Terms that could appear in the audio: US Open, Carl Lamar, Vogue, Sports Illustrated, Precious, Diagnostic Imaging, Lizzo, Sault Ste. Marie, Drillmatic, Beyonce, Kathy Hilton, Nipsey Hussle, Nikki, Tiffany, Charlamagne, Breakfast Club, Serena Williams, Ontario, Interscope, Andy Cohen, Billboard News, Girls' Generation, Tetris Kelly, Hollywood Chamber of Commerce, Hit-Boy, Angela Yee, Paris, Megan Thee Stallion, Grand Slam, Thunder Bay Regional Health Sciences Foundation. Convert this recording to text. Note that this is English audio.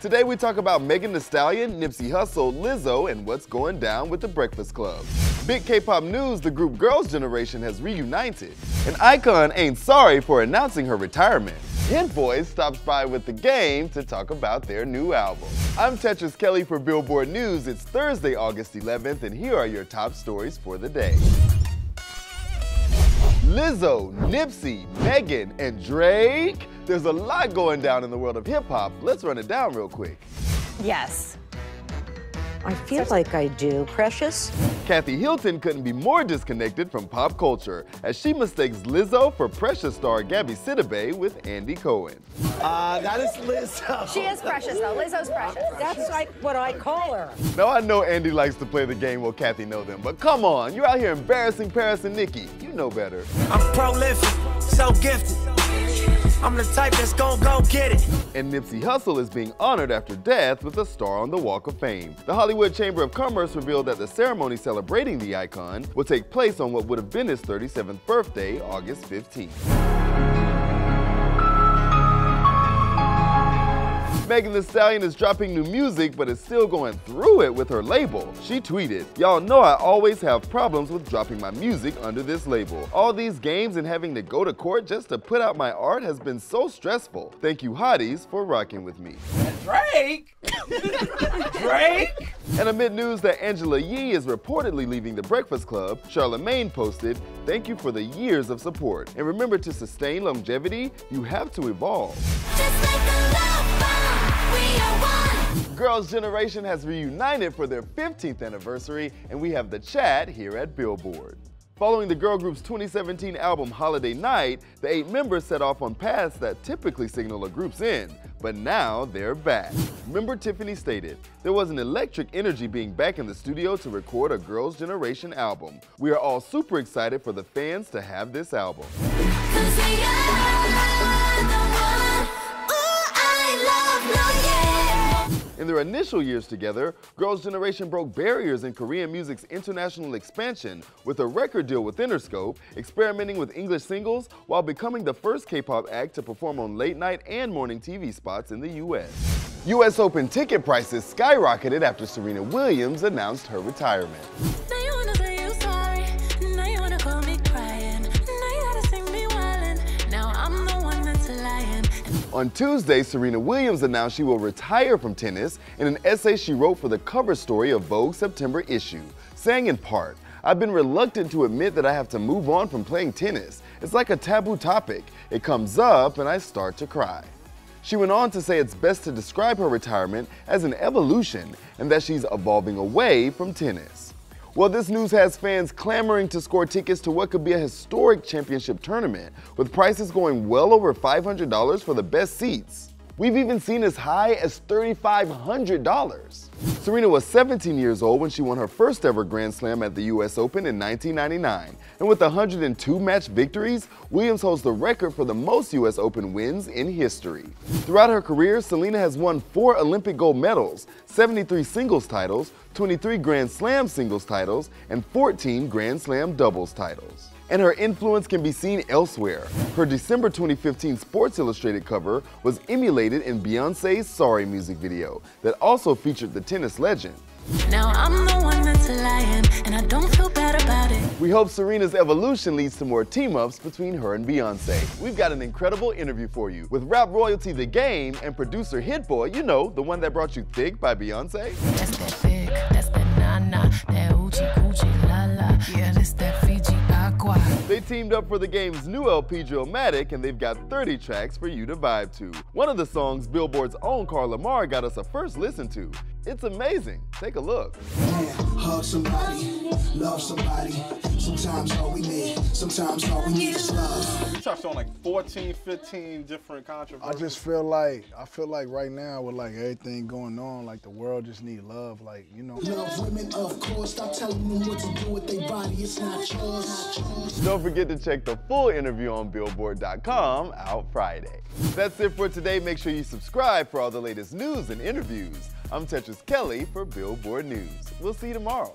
Today we talk about Megan Thee Stallion, Nipsey Hussle, Lizzo, and what's going down with the Breakfast Club. Big K-pop news, the group Girls' Generation has reunited. An icon ain't sorry for announcing her retirement. Hit-Boy stops by with The Game to talk about their new album. I'm Tetris Kelly for Billboard News. It's Thursday, August 11th, and here are your top stories for the day. Lizzo, Nipsey, Megan, and Drake. There's a lot going down in the world of hip-hop. Let's run it down real quick. Yes. I feel like I do. Precious? Kathy Hilton couldn't be more disconnected from pop culture as she mistakes Lizzo for Precious star Gabby Sidibe with Andy Cohen. That is Lizzo. She is Precious, though. Lizzo's Precious. That's like what I call her. Now, I know Andy likes to play the game while Kathy know them, but come on, you're out here embarrassing Paris and Nikki. You know better. I'm prolific, so gifted. I'm the type that's gonna go get it. And Nipsey Hussle is being honored after death with a star on the Walk of Fame. The Hollywood Chamber of Commerce revealed that the ceremony celebrating the icon will take place on what would have been his 37th birthday, August 15th. Megan Thee Stallion is dropping new music, but is still going through it with her label. She tweeted, "Y'all know I always have problems with dropping my music under this label. All these games and having to go to court just to put out my art has been so stressful. Thank you, hotties, for rocking with me." Drake? Drake? And amid news that Angela Yee is reportedly leaving the Breakfast Club, Charlamagne posted, "Thank you for the years of support. And remember, to sustain longevity, you have to evolve." Just like a Girls' Generation has reunited for their 15th anniversary, and we have the chat here at Billboard. Following the girl group's 2017 album Holiday Night, the 8 members set off on paths that typically signal a group's end, but now they're back. Member Tiffany stated, "There was an electric energy being back in the studio to record a Girls' Generation album. We are all super excited for the fans to have this album." In their initial years together, Girls' Generation broke barriers in Korean music's international expansion with a record deal with Interscope, experimenting with English singles while becoming the first K-pop act to perform on late-night and morning TV spots in the U.S. US Open ticket prices skyrocketed after Serena Williams announced her retirement. On Tuesday, Serena Williams announced she will retire from tennis in an essay she wrote for the cover story of Vogue's September issue, saying in part, "I've been reluctant to admit that I have to move on from playing tennis. It's like a taboo topic. It comes up and I start to cry." She went on to say it's best to describe her retirement as an evolution and that she's evolving away from tennis. Well, this news has fans clamoring to score tickets to what could be a historic championship tournament, with prices going well over $500 for the best seats. We've even seen as high as $3,500. Serena was 17 years old when she won her first ever Grand Slam at the US Open in 1999, and with 102 match victories, Williams holds the record for the most US Open wins in history. Throughout her career, Serena has won 4 Olympic gold medals, 73 singles titles, 23 Grand Slam singles titles, and 14 Grand Slam doubles titles. And her influence can be seen elsewhere. Her December 2015 Sports Illustrated cover was emulated in Beyonce's Sorry music video that also featured the tennis legend. "Now I'm the one that's lying, and I don't feel bad about it." We hope Serena's evolution leads to more team-ups between her and Beyonce. We've got an incredible interview for you with rap royalty The Game and producer Hit-Boy, you know, the one that brought you Thick by Beyonce. That's that thick, that's that na-na, that oochie-coochie, la-la, yeah, that's that Fiji. They teamed up for The Game's new LP Drillmatic, and they've got 30 tracks for you to vibe to. One of the songs Billboard's own Carl Lamar got us a first listen to. It's amazing. Take a look. Yeah, hug somebody, love somebody. Sometimes all we need, sometimes all we need is love. You touched on like 14, 15 different controversies. I feel like right now with like everything going on, like the world just need love, like, you know. Love women, of course. Stop telling them what to do with their body. It's not yours. Don't forget to check the full interview on Billboard.com out Friday. That's it for today. Make sure you subscribe for all the latest news and interviews. I'm Tetris Kelly for Billboard News. We'll see you tomorrow.